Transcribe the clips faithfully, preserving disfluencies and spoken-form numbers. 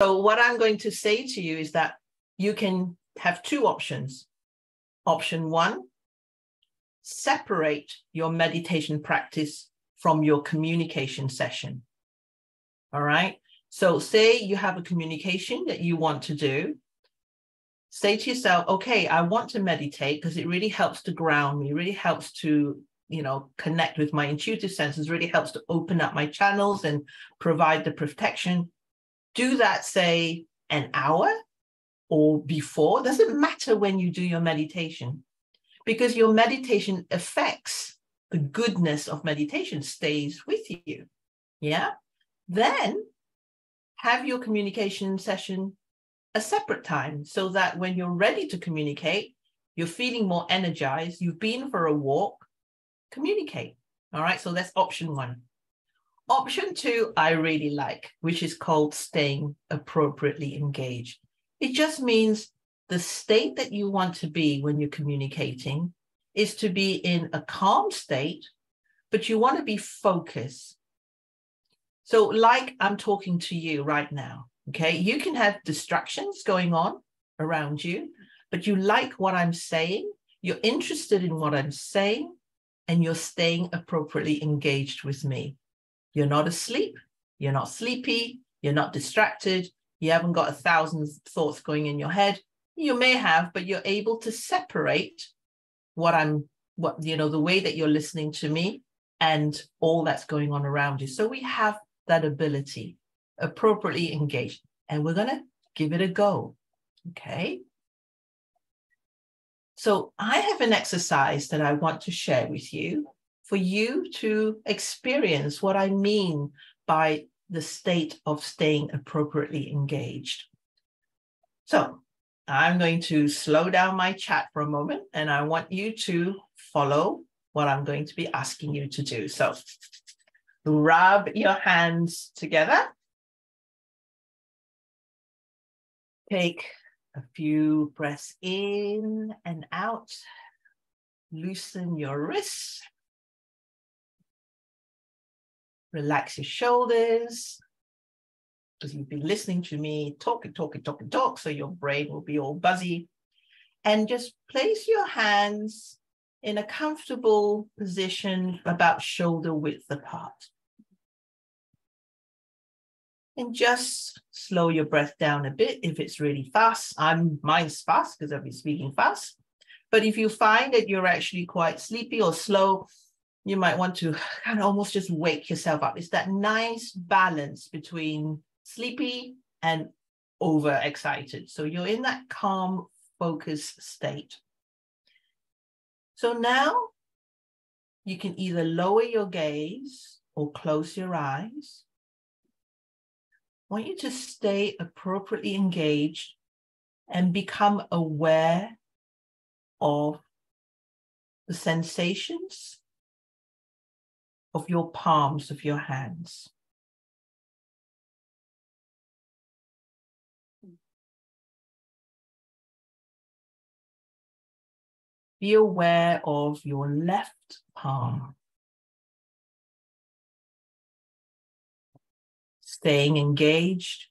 So what I'm going to say to you is that you can have two options. Option one, separate your meditation practice from your communication session. All right. So say you have a communication that you want to do. Say to yourself, okay, I want to meditate because it really helps to ground me, really helps to, you know, connect with my intuitive senses, really helps to open up my channels and provide the protection. Do that, say, an hour or before. Doesn't matter when you do your meditation, because your meditation affects the goodness of meditation, stays with you. Yeah. Then have your communication session a separate time so that when you're ready to communicate, you're feeling more energized, you've been for a walk, communicate. All right. So that's option one. Option two, I really like, which is called staying appropriately engaged. It just means the state that you want to be when you're communicating is to be in a calm state, but you want to be focused. So like I'm talking to you right now, okay? You can have distractions going on around you, but you like what I'm saying, you're interested in what I'm saying, and you're staying appropriately engaged with me. You're not asleep, you're not sleepy, you're not distracted, you haven't got a thousand thoughts going in your head. You may have, but you're able to separate what I'm, what, you know, the way that you're listening to me and all that's going on around you. So we have that ability, appropriately engaged, and we're going to give it a go. Okay. So I have an exercise that I want to share with you for you to experience what I mean by the state of staying appropriately engaged. So I'm going to slow down my chat for a moment, and I want you to follow what I'm going to be asking you to do. So rub your hands together. Take a few breaths in and out. Loosen your wrists. Relax your shoulders, because you've been listening to me talk and talk and talk and talk, so your brain will be all buzzy. And just place your hands in a comfortable position about shoulder width apart. And just slow your breath down a bit if it's really fast. I'm, mine's fast because I've been speaking fast. But if you find that you're actually quite sleepy or slow, you might want to kind of almost just wake yourself up. It's that nice balance between sleepy and overexcited. So you're in that calm, focused state. So now you can either lower your gaze or close your eyes. I want you to stay appropriately engaged and become aware of the sensations of your palms of your hands. Be aware of your left palm, staying engaged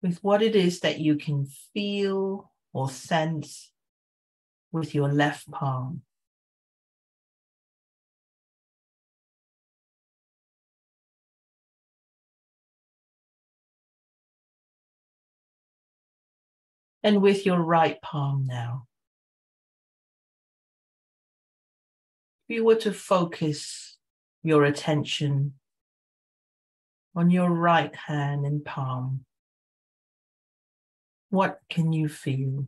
with what it is that you can feel or sense with your left palm. And with your right palm now, if you were to focus your attention on your right hand and palm, what can you feel?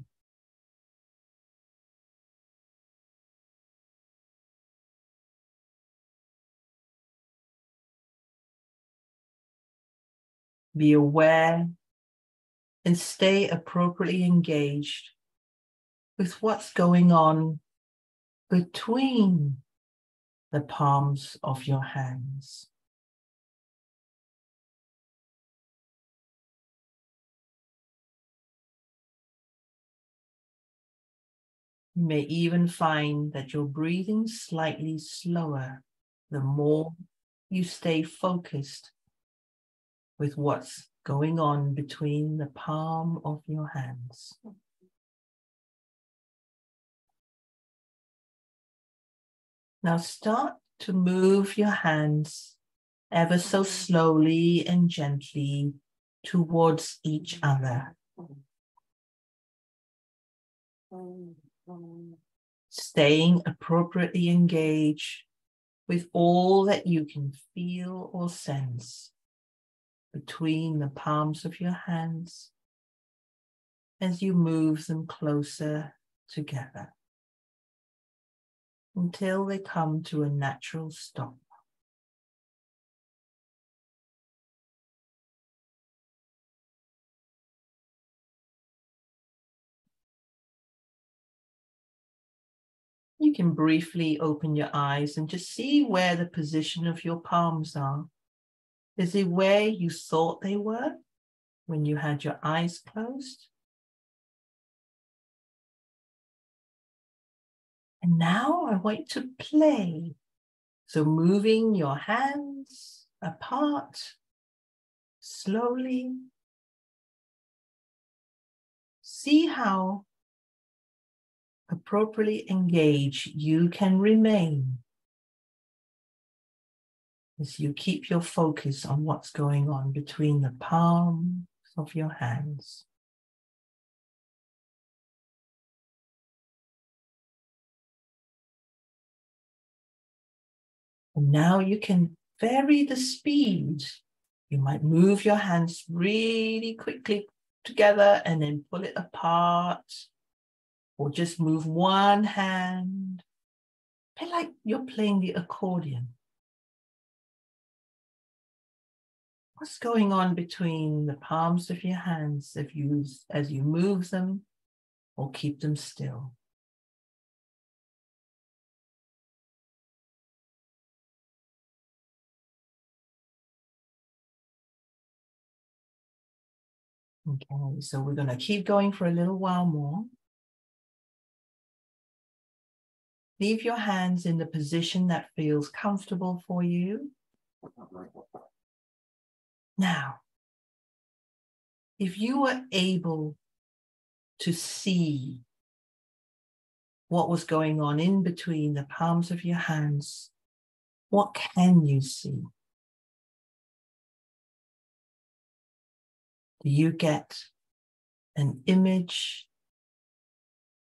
Be aware and stay appropriately engaged with what's going on between the palms of your hands. You may even find that you're breathing slightly slower the more you stay focused with what's going on between the palm of your hands. Now start to move your hands ever so slowly and gently towards each other. Staying appropriately engaged with all that you can feel or sense between the palms of your hands as you move them closer together until they come to a natural stop. You can briefly open your eyes and just see where the position of your palms are. Is it where you thought they were when you had your eyes closed? And now I want you to play. So moving your hands apart slowly. See how appropriately engaged you can remain as you keep your focus on what's going on between the palms of your hands. And now you can vary the speed. You might move your hands really quickly together and then pull it apart. Or just move one hand, play like you're playing the accordion. What's going on between the palms of your hands if you, as you move them or keep them still? Okay, so we're going to keep going for a little while more. Leave your hands in the position that feels comfortable for you. Now, if you were able to see what was going on in between the palms of your hands, what can you see? Do you get an image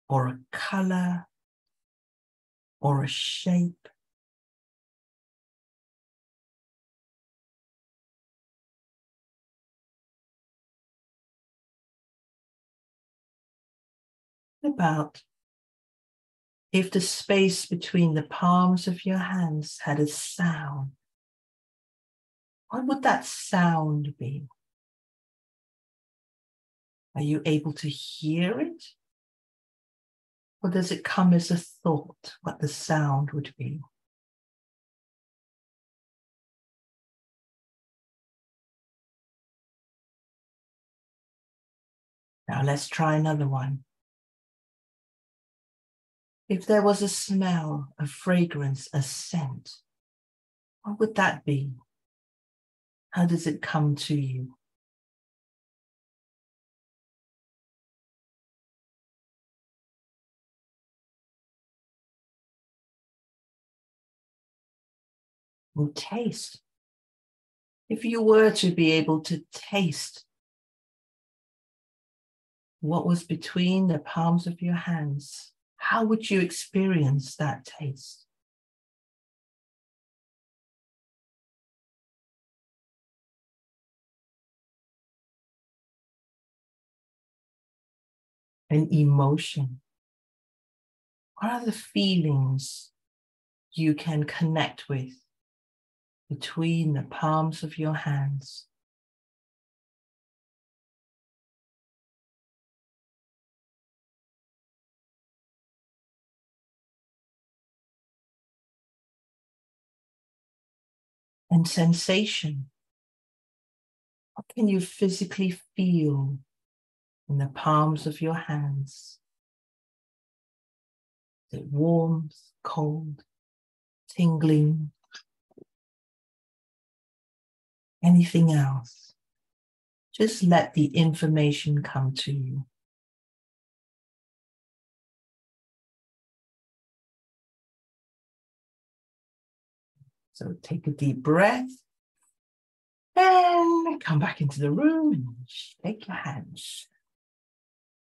or a color? Or a shape? About if the space between the palms of your hands had a sound, what would that sound be? Are you able to hear it? Or does it come as a thought, what the sound would be? Now let's try another one. If there was a smell, a fragrance, a scent, what would that be? How does it come to you? Or taste. If you were to be able to taste what was between the palms of your hands, how would you experience that taste? An emotion. What are the feelings you can connect with between the palms of your hands? And sensation. What can you physically feel in the palms of your hands? Is it warmth, cold, tingling? Anything else? Just let the information come to you. So take a deep breath and come back into the room and shake your hands.